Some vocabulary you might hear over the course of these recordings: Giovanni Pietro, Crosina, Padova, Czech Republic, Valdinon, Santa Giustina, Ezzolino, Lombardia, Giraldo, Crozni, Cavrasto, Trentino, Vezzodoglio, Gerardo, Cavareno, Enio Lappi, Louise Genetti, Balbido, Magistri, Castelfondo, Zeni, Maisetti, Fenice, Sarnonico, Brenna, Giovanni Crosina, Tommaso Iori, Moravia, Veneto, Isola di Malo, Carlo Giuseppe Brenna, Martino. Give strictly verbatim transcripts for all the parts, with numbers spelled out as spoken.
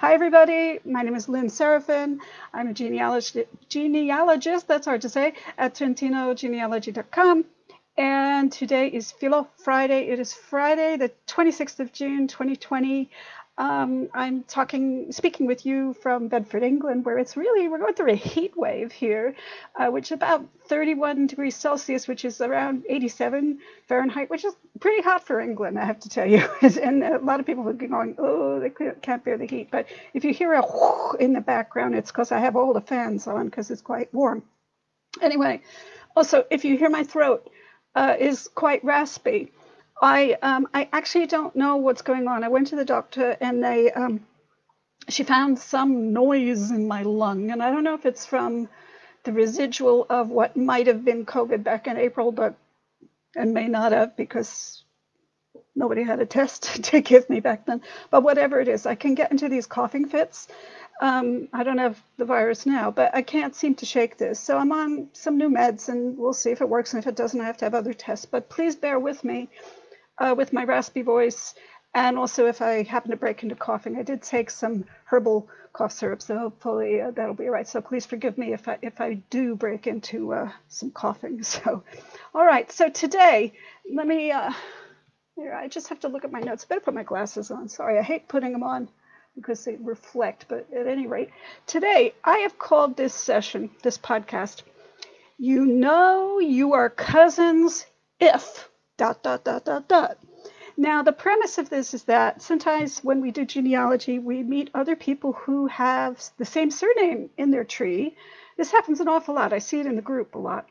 Hi everybody, my name is Lynn Serafinn. I'm a genealogist, genealogist, that's hard to say, at Trentino Genealogy dot com. And today is Philo Friday. It is Friday, the twenty-sixth of June, twenty twenty. Um, I'm talking, speaking with you from Bedford, England, where it's really, we're going through a heat wave here, uh, which is about thirty-one degrees Celsius, which is around eighty-seven Fahrenheit, which is pretty hot for England, I have to tell you. And a lot of people are going, oh, they can't bear the heat. But if you hear a whoosh in the background, it's because I have all the fans on because it's quite warm. Anyway, also, if you hear my throat uh, is quite raspy, I um, I actually don't know what's going on. I went to the doctor and they um, she found some noise in my lung, and I don't know if it's from the residual of what might have been COVID back in April, but and may not have because nobody had a test to give me back then. But whatever it is, I can get into these coughing fits. Um, I don't have the virus now, but I can't seem to shake this. So I'm on some new meds, and we'll see if it works. And if it doesn't, I have to have other tests. But please bear with me. Uh, with my raspy voice, and also if I happen to break into coughing. I did take some herbal cough syrup, so hopefully uh, that'll be all right. So please forgive me if I, if I do break into uh, some coughing. So, all right, so today, let me, uh, here, I just have to look at my notes. I better put my glasses on. Sorry, I hate putting them on because they reflect, but at any rate, today I have called this session, this podcast, You Know You Are Cousins If... dot, dot, dot, dot, dot. Now, the premise of this is that sometimes when we do genealogy, we meet other people who have the same surname in their tree. This happens an awful lot. I see it in the group a lot.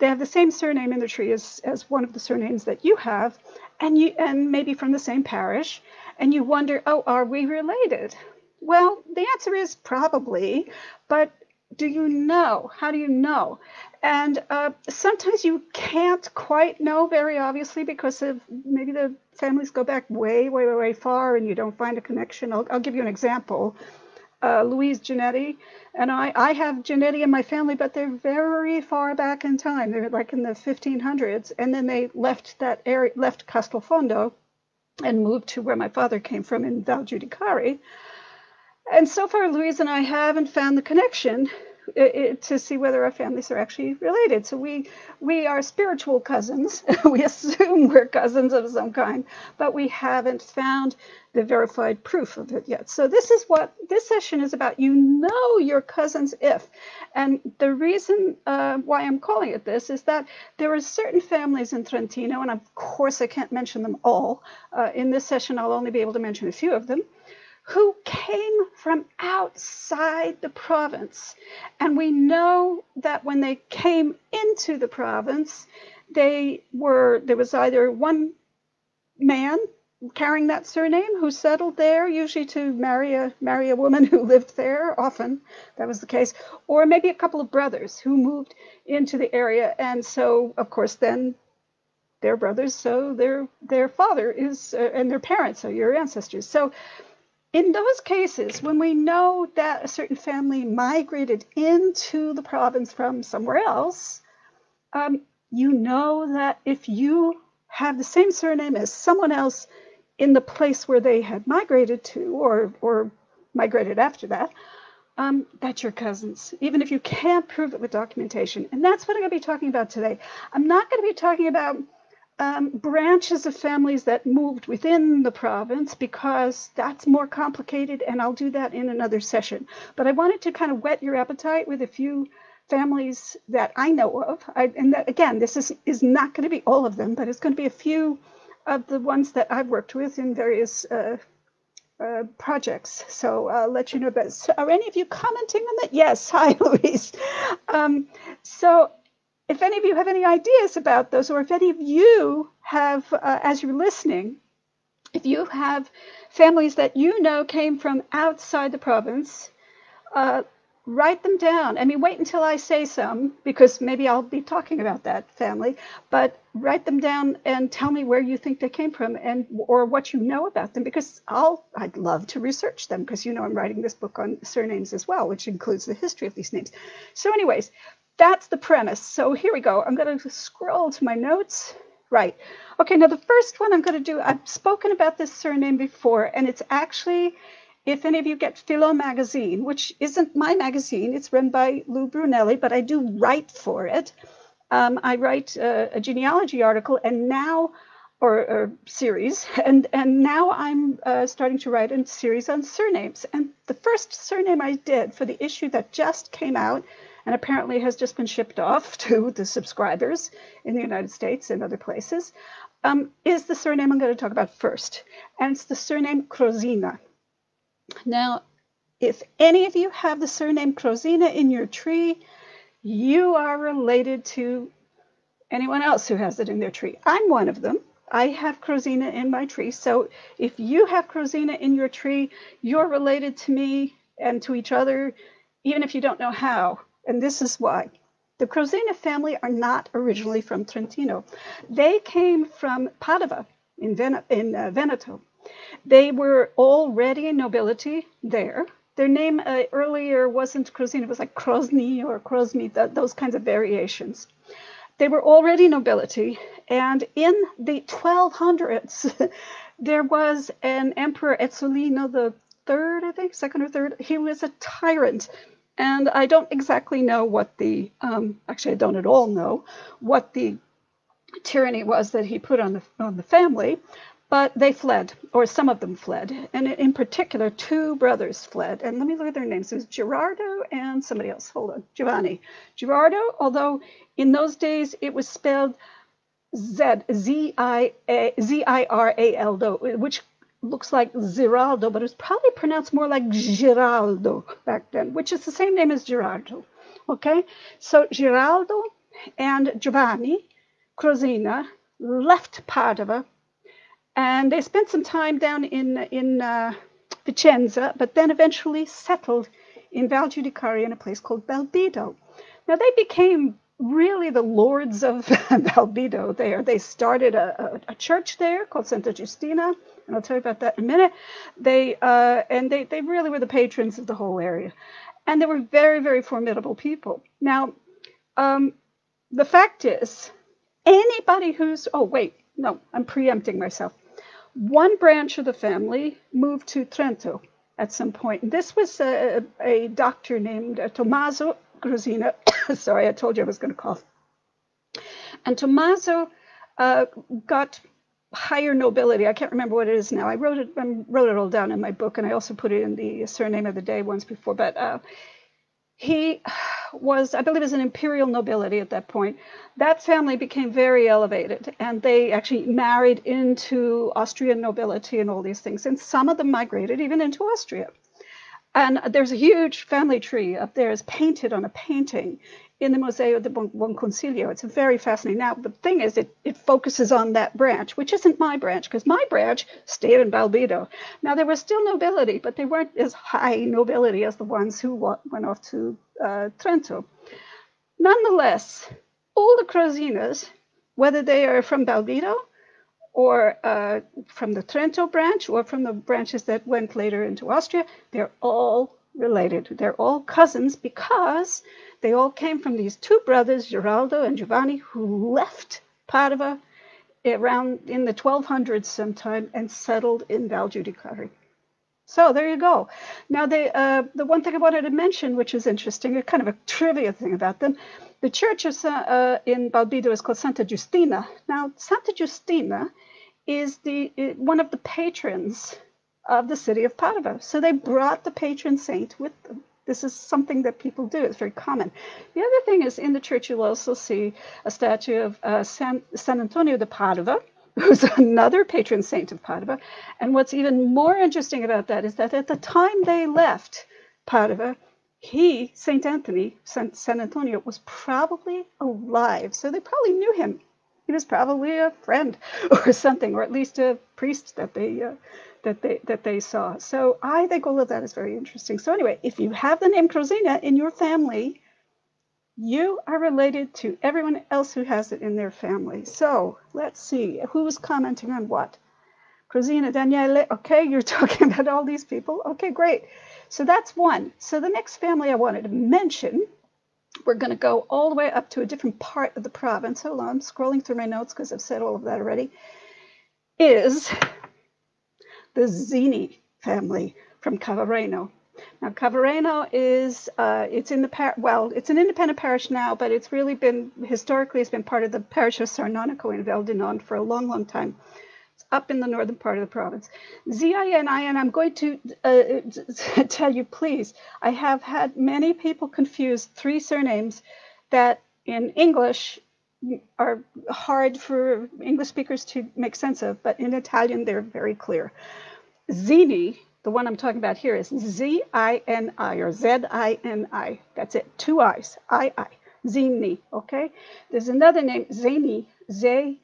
They have the same surname in their tree as, as one of the surnames that you have, and you and maybe from the same parish, and you wonder, oh, are we related? Well, the answer is probably, but do you know? How do you know? And uh, sometimes you can't quite know very obviously because of maybe the families go back way, way, way, way far and you don't find a connection. I'll, I'll give you an example. Uh, Louise Genetti and I, I have Genetti in my family, but they're very far back in time. They're like in the fifteen hundreds. And then they left that area, left Castelfondo and moved to where my father came from in Val Giudicarie. And so far, Louise and I haven't found the connection to see whether our families are actually related. So we we are spiritual cousins. We assume we're cousins of some kind, but we haven't found the verified proof of it yet. So this is what this session is about. You know your cousins if. And the reason uh, why I'm calling it this is that there are certain families in Trentino, and of course I can't mention them all. Uh, in this session, I'll only be able to mention a few of them, who came from outside the province. And we know that when they came into the province, they were, there was either one man carrying that surname who settled there, usually to marry a, marry a woman who lived there, often that was the case, or maybe a couple of brothers who moved into the area. And so, of course, then they're brothers, so their, their father is, uh, and their parents are your ancestors. So, in those cases, when we know that a certain family migrated into the province from somewhere else, um, you know that if you have the same surname as someone else in the place where they had migrated to or, or migrated after that, um, that's your cousins, even if you can't prove it with documentation. And that's what I'm going to be talking about today. I'm not going to be talking about Um, branches of families that moved within the province because that's more complicated, and I'll do that in another session. But I wanted to kind of whet your appetite with a few families that I know of. I, and that, again, this is, is not going to be all of them, but it's going to be a few of the ones that I've worked with in various uh, uh, projects. So I'll let you know about. So are any of you commenting on that? Yes. Hi, Louise. Um, so if any of you have any ideas about those, or if any of you have, uh, as you're listening, if you have families that you know came from outside the province, uh, write them down. I mean, wait until I say some, because maybe I'll be talking about that family, but write them down and tell me where you think they came from and or what you know about them, because I'll, I'd love to research them, because you know I'm writing this book on surnames as well, which includes the history of these names. So anyways, that's the premise. So here we go. I'm going to scroll to my notes. Right. Okay, now the first one I'm going to do, I've spoken about this surname before, and it's actually If any of you get Philo magazine, which isn't my magazine, it's run by Lou Brunelli, but I do write for it. Um, I write uh, a genealogy article and now, or, or series, and, and now I'm uh, starting to write a series on surnames. And the first surname I did for the issue that just came out, and apparently has just been shipped off to the subscribers in the United States and other places, um, is the surname I'm going to talk about first. And it's the surname Crosina. Now, if any of you have the surname Crosina in your tree, you are related to anyone else who has it in their tree. I'm one of them. I have Crosina in my tree. So if you have Crosina in your tree, you're related to me and to each other, even if you don't know how. And this is why. The Crosina family are not originally from Trentino. They came from Padova in, Ven in uh, Veneto. They were already nobility there. Their name uh, earlier wasn't Crosina, it was like Crozni or Crosmi, th those kinds of variations. They were already nobility, and in the twelve hundreds, there was an Emperor Ezolino the Third, I think, second or third. He was a tyrant, and I don't exactly know what the, um, actually I don't at all know what the tyranny was that he put on the on the family. But they fled, or some of them fled, and in particular, two brothers fled. And let me look at their names. It was Gerardo and somebody else. Hold on, Giovanni. Gerardo, although in those days it was spelled Z Z I A Z I R A L D O, which looks like Giraldo, but it's probably pronounced more like Giraldo back then, which is the same name as Gerardo. Okay, so Giraldo and Giovanni Crosina left Padova. And they spent some time down in, in uh, Vicenza, but then eventually settled in Val Giudicarie in a place called Balbido. Now, they became really the lords of Balbido there. They started a, a, a church there called Santa Giustina, and I'll tell you about that in a minute. They, uh, and they, they really were the patrons of the whole area. And they were very, very formidable people. Now, um, the fact is, anybody who's, oh, wait, no, I'm preempting myself. One branch of the family moved to Trento at some point. This was a, a doctor named Tommaso Crosina. Sorry, I told you I was going to cough. And Tommaso uh, got higher nobility. I can't remember what it is now. I wrote it, I wrote it all down in my book, and I also put it in the surname of the day once before. But uh, he was, I believe, was an imperial nobility at that point. That family became very elevated, and they actually married into Austrian nobility and all these things. And some of them migrated even into Austria. And there's a huge family tree up there. It's painted on a painting in the Museo del Buon Consiglio. It's very fascinating. Now, the thing is, it, it focuses on that branch, which isn't my branch, because my branch stayed in Balbido. Now, there was still nobility, but they weren't as high nobility as the ones who went off to uh, Trento. Nonetheless, all the Crosinas, whether they are from Balbido or uh, from the Trento branch or from the branches that went later into Austria, they're all related. They're all cousins because they all came from these two brothers, Geraldo and Giovanni, who left Padova around in the twelve hundreds sometime and settled in Val Giudicarie. So there you go. Now, they, uh, the one thing I wanted to mention, which is interesting, a kind of a trivia thing about them, the church is, uh, uh, in Balbido is called Santa Giustina. Now, Santa Giustina is the uh, one of the patrons of the city of Padova. So they brought the patron saint with them. This is something that people do. It's very common. The other thing is, in the church, you'll also see a statue of uh, San, San Antonio de Padova, who's another patron saint of Padova. And what's even more interesting about that is that at the time they left Padova, he, Saint Anthony, San, San Antonio, was probably alive. So they probably knew him. He was probably a friend or something, or at least a priest that they uh, that they that they saw. So I think all of that is very interesting. So anyway, if you have the name Crosina in your family, you are related to everyone else who has it in their family. So let's see who was commenting on what. Crosina, Daniele, okay, you're talking about all these people. Okay, great. So that's one. So the next family I wanted to mention, we're going to go all the way up to a different part of the province. Hold on, I'm scrolling through my notes because I've said all of that already, is the Zini family from Cavareno. Now Cavareno is uh, it's in the par well it's an independent parish now, but it's really been historically it's been part of the parish of Sarnonico in Valdinon for a long, long time. It's up in the northern part of the province. Z I N I, and I'm going to uh, tell you, please, I have had many people confuse three surnames that in English are hard for English speakers to make sense of, but in Italian they're very clear. Zini, the one I'm talking about here, is Z I N I or Z I N I. That's it, two I's, I I, Zini, okay? There's another name, Zeni, Z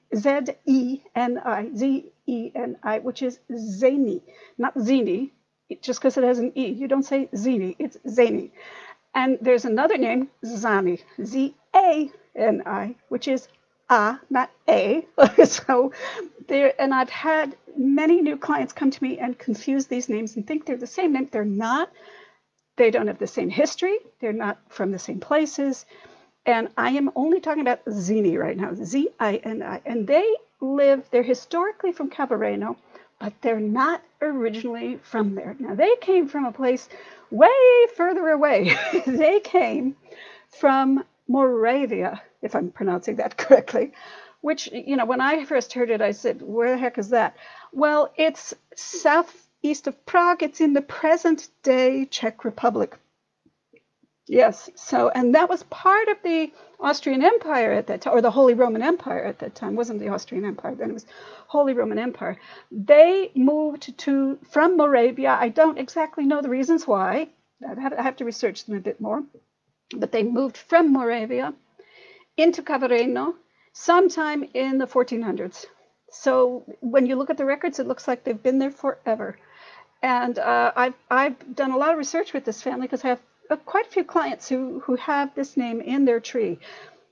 E N I, Z E N I, which is Zeni, not Zini, just because it has an E. You don't say Zini, it's Zeni. And there's another name, Zani, Z A N I, which is A, not A. So there, and I've had many new clients come to me and confuse these names and think they're the same name. They're not. They don't have the same history. They're not from the same places. And I am only talking about Zini right now, Z I N I. And they live, they're historically from Cavareno, but they're not originally from there. Now, they came from a place way further away. They came from Moravia, if I'm pronouncing that correctly, which, you know, when I first heard it, I said, where the heck is that? Well, it's southeast of Prague. It's in the present day Czech Republic. Yes. So, and that was part of the Austrian Empire at that time, or the Holy Roman Empire at that time. It wasn't the Austrian Empire then, it was Holy Roman Empire. They moved to from Moravia. I don't exactly know the reasons why. I have to research them a bit more. But they moved from Moravia into Cavareno sometime in the fourteen hundreds. So when you look at the records, it looks like they've been there forever. And uh, I've, I've done a lot of research with this family because I have uh, quite a few clients who, who have this name in their tree.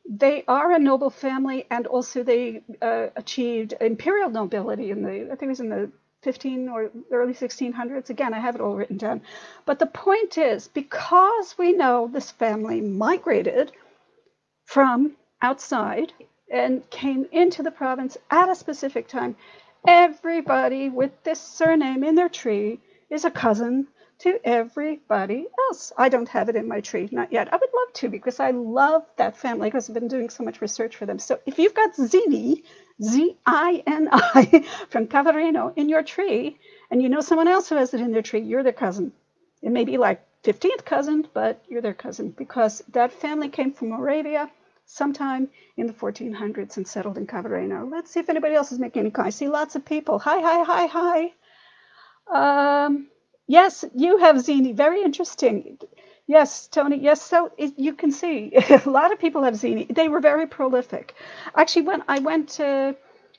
They are a noble family, and also they uh, achieved imperial nobility in the, I think it was in the fifteen or early sixteen hundreds. Again, I have it all written down. But the point is, because we know this family migrated from outside and came into the province at a specific time, everybody with this surname in their tree is a cousin to everybody else. I don't have it in my tree, not yet. I would love to, because I love that family, because I've been doing so much research for them. So if you've got Zini, Z I N I, from Cavareno in your tree, and you know someone else who has it in their tree, you're their cousin. It may be like fifteenth cousin, but you're their cousin, because that family came from Moravia sometime in the fourteen hundreds and settled in Cavareno. Let's see if anybody else is making any comments. I see lots of people. Hi, hi, hi, hi. Um, yes, you have Zini. Very interesting. Yes, Tony. Yes, so it, you can see a lot of people have Zini. They were very prolific. Actually, when I went to,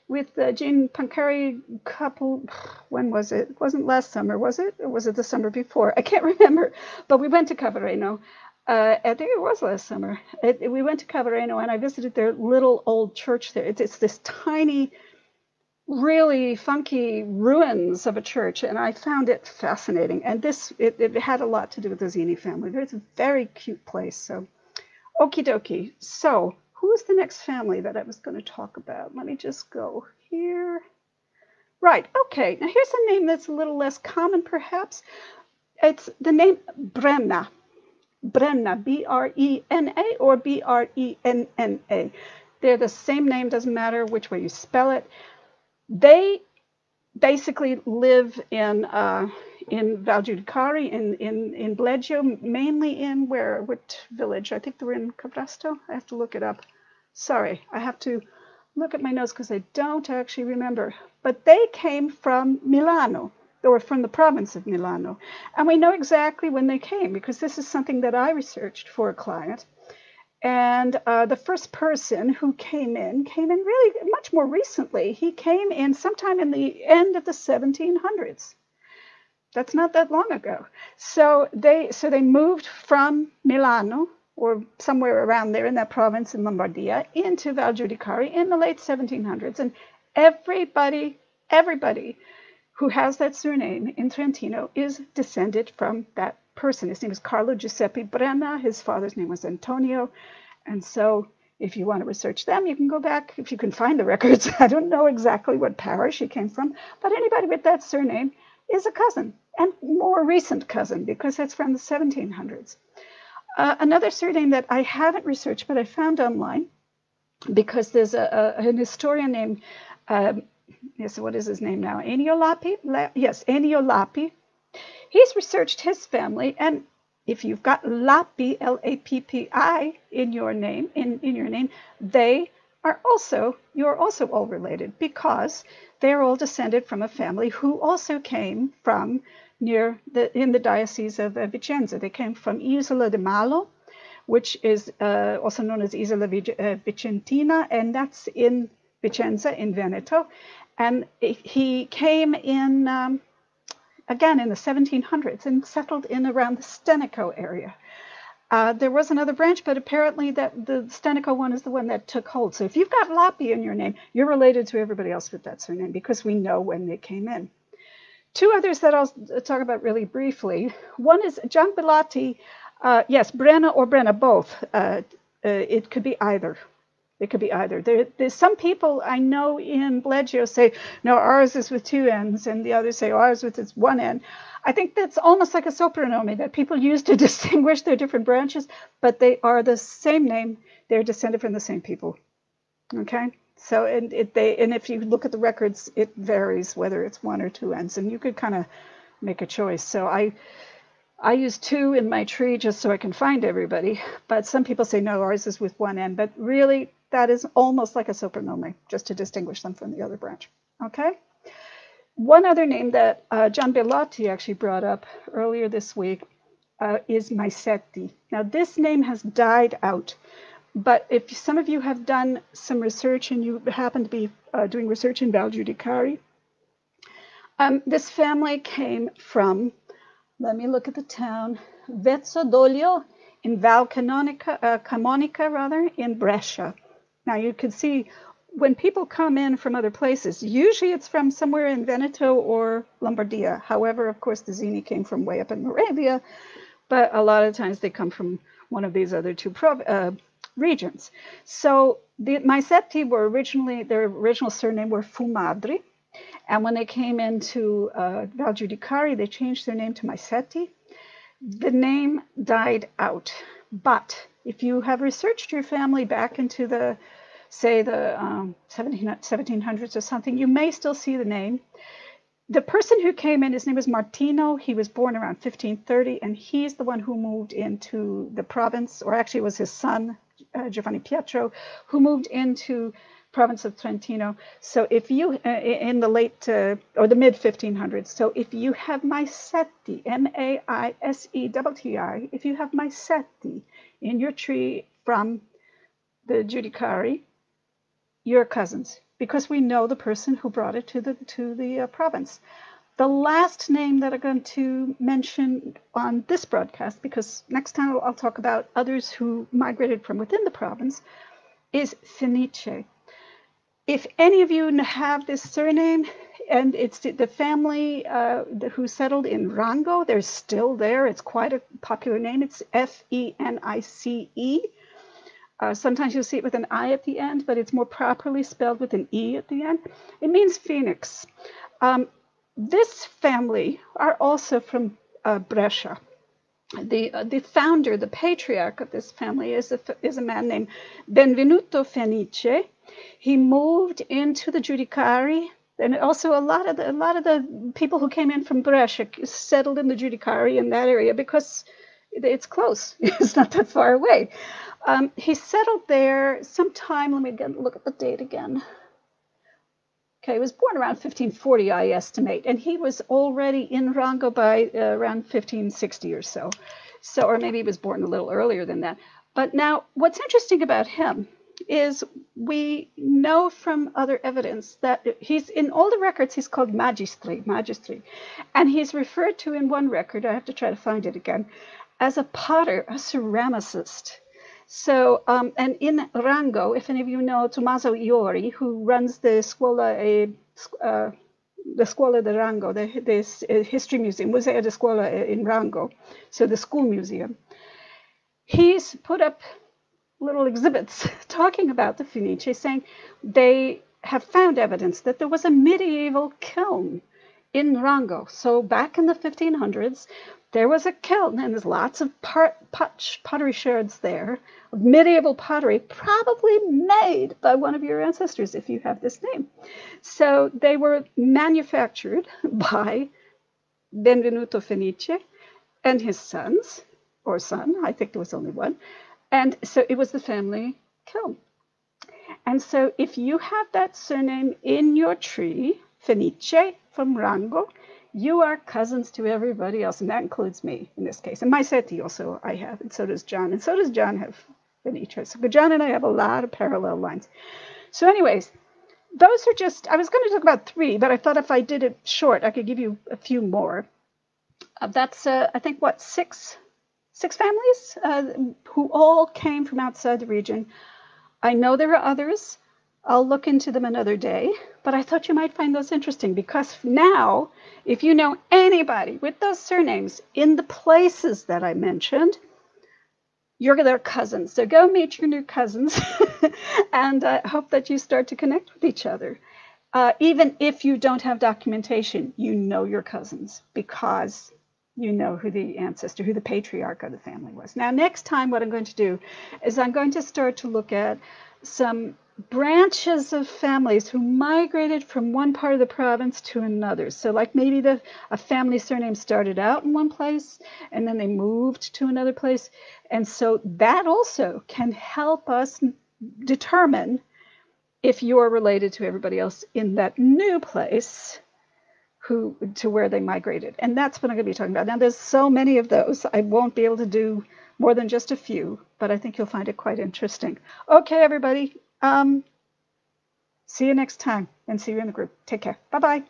with uh, Jean Pancari a couple, when was it? It wasn't last summer, was it? Or was it the summer before? I can't remember. But we went to Cavareno. Uh, I think it was last summer. It, it, we went to Cavareno, and I visited their little old church there. It, it's this tiny, really funky ruins of a church, and I found it fascinating. And this, it, it had a lot to do with the Zini family. It's a very cute place. So, okie dokie. So, who's the next family that I was going to talk about? Let me just go here. Right, okay. Now, here's a name that's a little less common, perhaps. It's the name Brenna. Brenna, B R E N A or B R E N N A. They're the same name, doesn't matter which way you spell it. They basically live in uh, in Val Giudicarie, in, in, in Bleggio, mainly in where, what village? I think they were in Cavrasto. I have to look it up. Sorry, I have to look at my notes because I don't actually remember. But they came from Milano. They were from the province of Milano. And we know exactly when they came because this is something that I researched for a client. And uh, the first person who came in, came in really much more recently. He came in sometime in the end of the seventeen hundreds. That's not that long ago. So they, so they moved from Milano or somewhere around there in that province in Lombardia into Val Giudicarie in the late seventeen hundreds. And everybody, everybody who has that surname in Trentino is descended from that person. His name is Carlo Giuseppe Brenna. His father's name was Antonio. And so if you want to research them, you can go back, if you can find the records. I don't know exactly what parish he came from, but anybody with that surname is a cousin, and more recent cousin, because it's from the seventeen hundreds. Uh, another surname that I haven't researched, but I found online, because there's a, a, an historian named, um, yes, what is his name now? Enio Lappi? La yes, Enio Lappi. He's researched his family, and if you've got Lappi, L A P P I, in your name, in, in your name, they are also, you're also all related, because they're all descended from a family who also came from near the, in the diocese of uh, Vicenza. They came from Isola di Malo, which is uh, also known as Isola Vic uh, Vicentina, and that's in Vicenza, in Veneto. And he came in, um, again, in the seventeen hundreds and settled in around the Stenico area. Uh, there was another branch, but apparently that the Stenico one is the one that took hold. So if you've got Lappi in your name, you're related to everybody else with that surname, because we know when they came in. Two others that I'll talk about really briefly. One is Giambilati, uh, yes, Brenna or Brenna, both. Uh, uh, it could be either. It could be either. There, there's some people I know in Bleggio say, no, ours is with two N's, and the others say, oh, ours with this one N. I think that's almost like a sopranome that people use to distinguish their different branches, but they are the same name. They're descended from the same people. Okay? So, and, it, they, and if you look at the records, it varies whether it's one or two N's, and you could kind of make a choice. So I... I use two in my tree just so I can find everybody, but some people say, no, ours is with one N, but really that is almost like a sopranome, just to distinguish them from the other branch, okay? One other name that uh, Giambilati actually brought up earlier this week uh, is Maisetti. Now this name has died out, but if some of you have done some research and you happen to be uh, doing research in Val Giudicarie, um, this family came from, let me look at the town, Vezzodoglio in Val Canonica, uh, Camonica rather, in Brescia. Now you can see when people come in from other places, usually it's from somewhere in Veneto or Lombardia. However, of course, the Zini came from way up in Moravia, but a lot of times they come from one of these other two prov uh, regions. So the Maisetti were originally, their original surname were Fumadri. And when they came into uh, Val Giudicarie, they changed their name to Maisetti. The name died out. But if you have researched your family back into the, say, the um, seventeen hundreds or something, you may still see the name. The person who came in, his name was Martino. He was born around fifteen thirty, and he's the one who moved into the province, or actually it was his son, uh, Giovanni Pietro, who moved into province of Trentino. So if you, uh, in the late, uh, or the mid fifteen hundreds, so if you have Maisetti, M A I S E T T I, if you have Maisetti in your tree from the Giudicarie, you're cousins, because we know the person who brought it to the, to the uh, province. The last name that I'm going to mention on this broadcast, because next time I'll, I'll talk about others who migrated from within the province, is Fenice. If any of you have this surname, and it's the family uh, who settled in Rango, they're still there. It's quite a popular name. It's F E N I C E. Uh, sometimes you'll see it with an I at the end, but it's more properly spelled with an E at the end. It means phoenix. Um, this family are also from uh, Brescia. The, uh, the founder, the patriarch of this family is a, is a man named Benvenuto Fenice. He moved into the Giudicarie, and also a lot of the, a lot of the people who came in from Brescia settled in the Giudicarie in that area because it's close. It's not that far away. Um, he settled there sometime. Let me get, look at the date again. Okay, he was born around fifteen forty, I estimate, and he was already in Rango by uh, around fifteen sixty or so. So, or maybe he was born a little earlier than that. But now, what's interesting about him is we know from other evidence that he's in all the records he's called magistri, magistri, and he's referred to in one record, I have to try to find it again, as a potter, a ceramicist. So, um, and in Rango, if any of you know Tommaso Iori, who runs the Scuola, uh, the Scuola di Rango, the, the history museum, Museo di Scuola in Rango, so the school museum, he's put up little exhibits talking about the Fenice, saying they have found evidence that there was a medieval kiln in Rango. So back in the fifteen hundreds, there was a kiln, and there's lots of pot, pot, pottery shards there, of medieval pottery, probably made by one of your ancestors if you have this name. So they were manufactured by Benvenuto Fenice and his sons, or son, I think there was only one. And so it was the family kiln. And so if you have that surname in your tree, Fenice from Rango, you are cousins to everybody else, and that includes me in this case. And Maisetti also I have, and so does John, and so does John have Fenice. So John and I have a lot of parallel lines. So anyways, those are just, I was going to talk about three, but I thought if I did it short, I could give you a few more. Uh, that's, uh, I think, what, six? Six families uh, who all came from outside the region. I know there are others. I'll look into them another day, but I thought you might find those interesting, because now, if you know anybody with those surnames in the places that I mentioned, you're their cousins. So go meet your new cousins, and I uh, hope that you start to connect with each other. Uh, even if you don't have documentation, you know your cousins, because you know who the ancestor, who the patriarch of the family was. Now, next time, what I'm going to do is I'm going to start to look at some branches of families who migrated from one part of the province to another. So like maybe the a family surname started out in one place and then they moved to another place. And so that also can help us determine if you're related to everybody else in that new place who to where they migrated. And that's what I'm going to be talking about. Now, there's so many of those, I won't be able to do more than just a few, but I think you'll find it quite interesting. Okay, everybody, um, see you next time, and see you in the group. Take care. Bye-bye.